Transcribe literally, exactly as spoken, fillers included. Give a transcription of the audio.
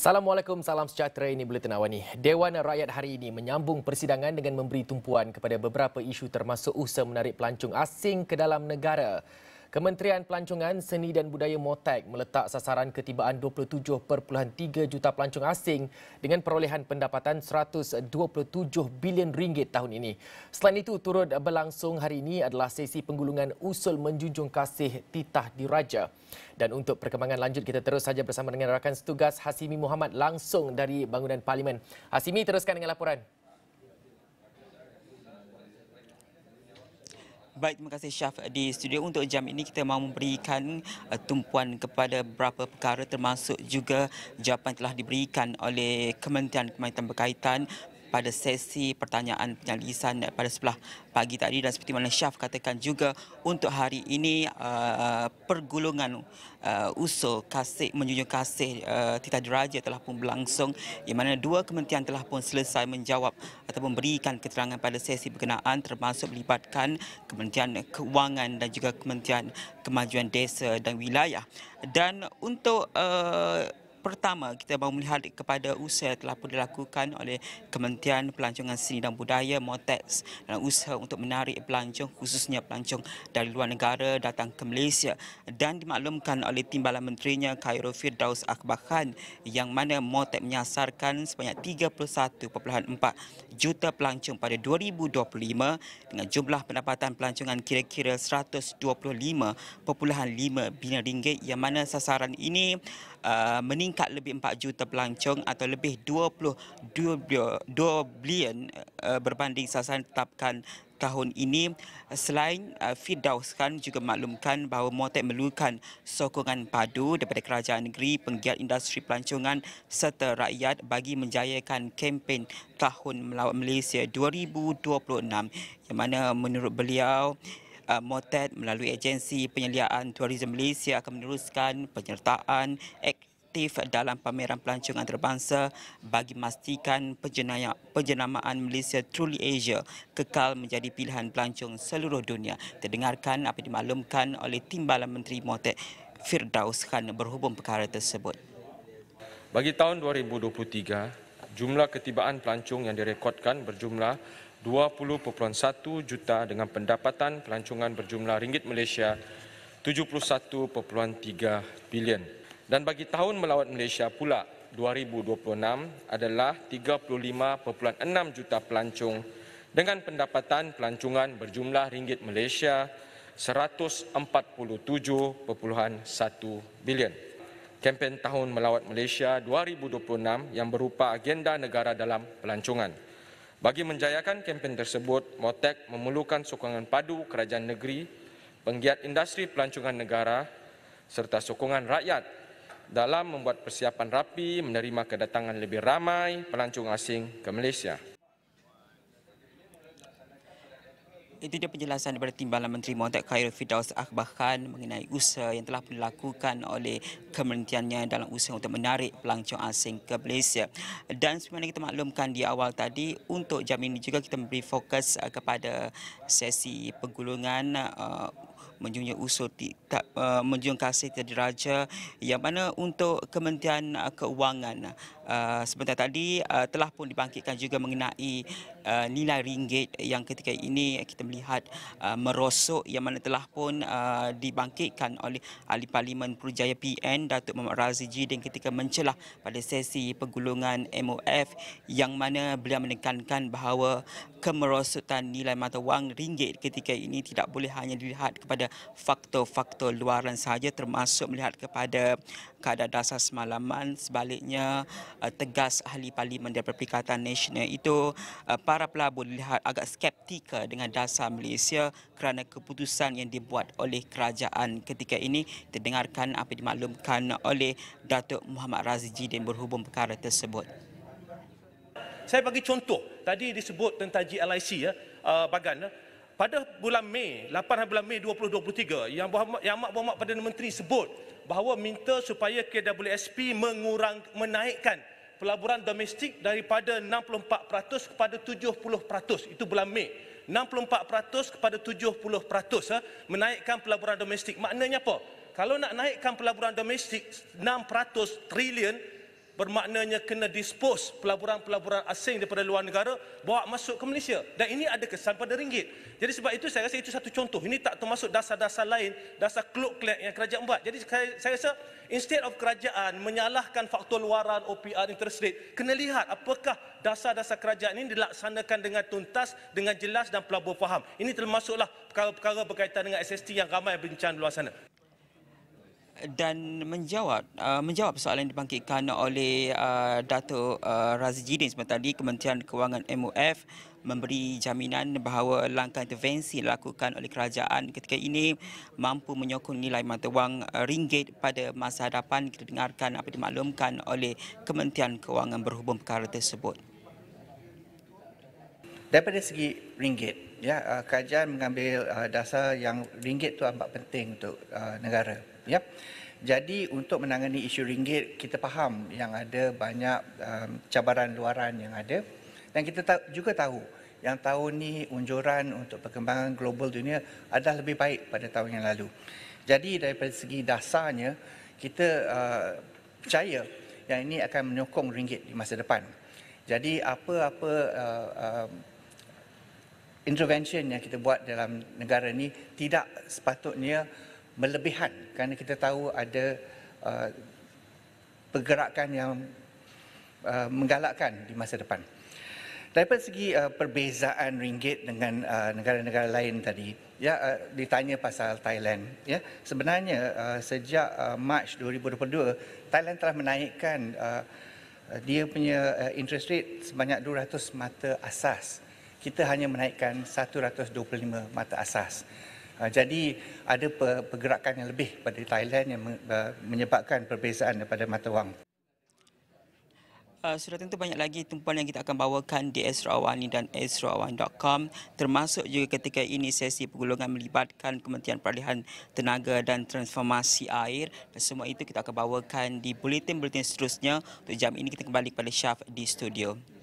Assalamualaikum, salam sejahtera, ini Buletin Awani. Dewan Rakyat hari ini menyambung persidangan dengan memberi tumpuan kepada beberapa isu termasuk usaha menarik pelancong asing ke dalam negara. Kementerian Pelancongan, Seni dan Budaya MOTAC meletak sasaran ketibaan dua puluh tujuh perpuluhan tiga juta pelancong asing dengan perolehan pendapatan seratus dua puluh tujuh bilion ringgit tahun ini. Selain itu, turut berlangsung hari ini adalah sesi penggulungan usul menjunjung kasih titah diraja. Dan untuk perkembangan lanjut, kita terus saja bersama dengan rakan setugas Hasimi Muhammad langsung dari bangunan Parlimen. Hasimi, teruskan dengan laporan. Baik, terima kasih Syaf. Di studio untuk jam ini kita mahu memberikan uh, tumpuan kepada beberapa perkara termasuk juga jawapan telah diberikan oleh Kementerian Kementerian berkaitan pada sesi pertanyaan penyalisan pada sebelah pagi tadi, dan seperti mana Syaf katakan juga untuk hari ini uh, pergulungan uh, usul kasih menjunjung kasih uh, titah diraja telah pun berlangsung, di mana dua kementerian telah pun selesai menjawab atau memberikan keterangan pada sesi berkenaan termasuk melibatkan Kementerian Kewangan dan juga Kementerian Kemajuan Desa dan Wilayah. Dan untuk uh, pertama, kita mahu melihat kepada usaha telah pun dilakukan oleh Kementerian Pelancongan Seni dan Budaya MOTAC dalam usaha untuk menarik pelancong, khususnya pelancong dari luar negara datang ke Malaysia, dan dimaklumkan oleh Timbalan Menterinya Khairul Firdaus Akbar Khan yang mana MOTAC menyasarkan sebanyak tiga puluh satu perpuluhan empat juta pelancong pada dua ribu dua puluh lima dengan jumlah pendapatan pelancongan kira-kira seratus dua puluh lima perpuluhan lima bilion ringgit, yang mana sasaran ini uh, meningkat Meningkat lebih empat juta pelancong atau lebih dua puluh dua bilion uh, berbanding sasaran tetapkan tahun ini. Selain uh, Firdaus Khan juga maklumkan bahawa MOTAC memerlukan sokongan padu daripada kerajaan negeri, penggiat industri pelancongan serta rakyat bagi menjayakan kempen Tahun Melawat Malaysia dua ribu dua puluh enam, yang mana menurut beliau uh, MOTAC melalui agensi penyeliaan Tourism Malaysia akan meneruskan penyertaan ek dalam pameran pelancong antarabangsa bagi memastikan penjenamaan Malaysia Truly Asia kekal menjadi pilihan pelancong seluruh dunia. Terdengarkan apa dimaklumkan oleh Timbalan Menteri MOTAC Firdaus Khan berhubung perkara tersebut. Bagi tahun dua ribu dua puluh tiga, jumlah ketibaan pelancong yang direkodkan berjumlah dua puluh perpuluhan satu juta dengan pendapatan pelancongan berjumlah ringgit Malaysia tujuh puluh satu perpuluhan tiga bilion. Dan bagi Tahun Melawat Malaysia pula dua ribu dua puluh enam adalah tiga puluh lima perpuluhan enam juta pelancong dengan pendapatan pelancongan berjumlah ringgit Malaysia seratus empat puluh tujuh perpuluhan satu bilion. Kempen Tahun Melawat Malaysia dua ribu dua puluh enam yang berupa agenda negara dalam pelancongan. Bagi menjayakan kempen tersebut, MOTAC memerlukan sokongan padu kerajaan negeri, penggiat industri pelancongan negara serta sokongan rakyat dalam membuat persiapan rapi menerima kedatangan lebih ramai pelancong asing ke Malaysia. Itu dia penjelasan daripada Timbalan Menteri MOTAC Khairul Firdaus Akbar Khan mengenai usaha yang telah dilakukan oleh kementeriannya dalam usaha untuk menarik pelancong asing ke Malaysia. Dan sebenarnya kita maklumkan di awal tadi, untuk jam ini juga kita memberi fokus kepada sesi penggulungan uh, menjunjung usul titah uh, menjunjung kasih titah diraja, yang mana untuk Kementerian Keuangan uh, sebentar tadi uh, telah pun dibangkitkan juga mengenai uh, nilai ringgit yang ketika ini kita melihat uh, merosot, yang mana telah pun uh, dibangkitkan oleh Ahli Parlimen Putrajaya P N Dato' Muhammad Radzi Jidin ketika mencelah pada sesi penggulungan M O F, yang mana beliau menekankan bahawa kemerosotan nilai mata wang ringgit ketika ini tidak boleh hanya dilihat kepada faktor-faktor luaran sahaja termasuk melihat kepada keadaan dasar semalaman. Sebaliknya uh, tegas Ahli Parlimen daripada Perikatan Nasional itu, uh, para pelabur dilihat agak skeptika dengan dasar Malaysia kerana keputusan yang dibuat oleh kerajaan ketika ini. Terdengarkan apa dimaklumkan oleh Dato' Muhammad Razzi Jidin berhubung perkara tersebut. Saya bagi contoh, tadi disebut tentang G L I C ya, uh, Bagan. Ya. Pada bulan Mei, lapan bulan Mei dua ribu dua puluh tiga, yang Amat Berhormat Perdana Menteri sebut bahawa minta supaya K W S P mengurang menaikkan pelaburan domestik daripada enam puluh empat peratus kepada tujuh puluh peratus. Itu bulan Mei. enam puluh empat peratus kepada tujuh puluh peratus menaikkan pelaburan domestik. Maknanya apa? Kalau nak naikkan pelaburan domestik enam peratus trilion, bermaknanya kena dispose pelaburan-pelaburan asing daripada luar negara, bawa masuk ke Malaysia. Dan ini ada kesan pada ringgit. Jadi sebab itu saya rasa itu satu contoh. Ini tak termasuk dasar-dasar lain, dasar klok-klok yang kerajaan buat. Jadi saya, saya rasa instead of kerajaan menyalahkan faktor luaran, O P R, interest rate, kena lihat apakah dasar-dasar kerajaan ini dilaksanakan dengan tuntas, dengan jelas dan pelabur faham. Ini termasuklah perkara-perkara berkaitan dengan S S T yang ramai bincang di luar sana. Dan menjawab uh, menjawab soalan yang dibangkitkan oleh uh, Dato' uh, Radzi Jidin sebentar tadi, Kementerian Kewangan M O F memberi jaminan bahawa langkah intervensi dilakukan oleh kerajaan ketika ini mampu menyokong nilai mata wang ringgit pada masa hadapan. Kita dengarkan apa dimaklumkan oleh Kementerian Kewangan berhubung perkara tersebut. Daripada segi ringgit, ya, kerajaan mengambil dasar yang ringgit itu amat penting untuk negara. Ya. Jadi untuk menangani isu ringgit, kita faham yang ada banyak um, cabaran luaran yang ada, dan kita ta juga tahu yang tahun ni unjuran untuk perkembangan global dunia adalah lebih baik pada tahun yang lalu. Jadi daripada segi dasarnya, kita uh, percaya yang ini akan menyokong ringgit di masa depan. Jadi apa-apa uh, uh, intervention yang kita buat dalam negara ni tidak sepatutnya melebihan, kerana kita tahu ada uh, pergerakan yang uh, menggalakkan di masa depan. Daripada segi uh, perbezaan ringgit dengan negara-negara uh, lain tadi, ya, uh, ditanya pasal Thailand, ya. Sebenarnya uh, sejak uh, Mac dua ribu dua puluh dua, Thailand telah menaikkan uh, dia punya uh, interest rate sebanyak dua ratus mata asas. Kita hanya menaikkan seratus dua puluh lima mata asas. Jadi ada pergerakan yang lebih pada Thailand yang menyebabkan perbezaan daripada mata wang. Uh, sudah tentu banyak lagi tumpuan yang kita akan bawakan di Astro Awani dan Astro Awani dot com, termasuk juga ketika ini sesi pergulungan melibatkan Kementerian Peralihan Tenaga dan Transformasi Air. Dan semua itu kita akan bawakan di Buletin-Buletin seterusnya. Untuk jam ini kita kembali kepada Syaf di studio.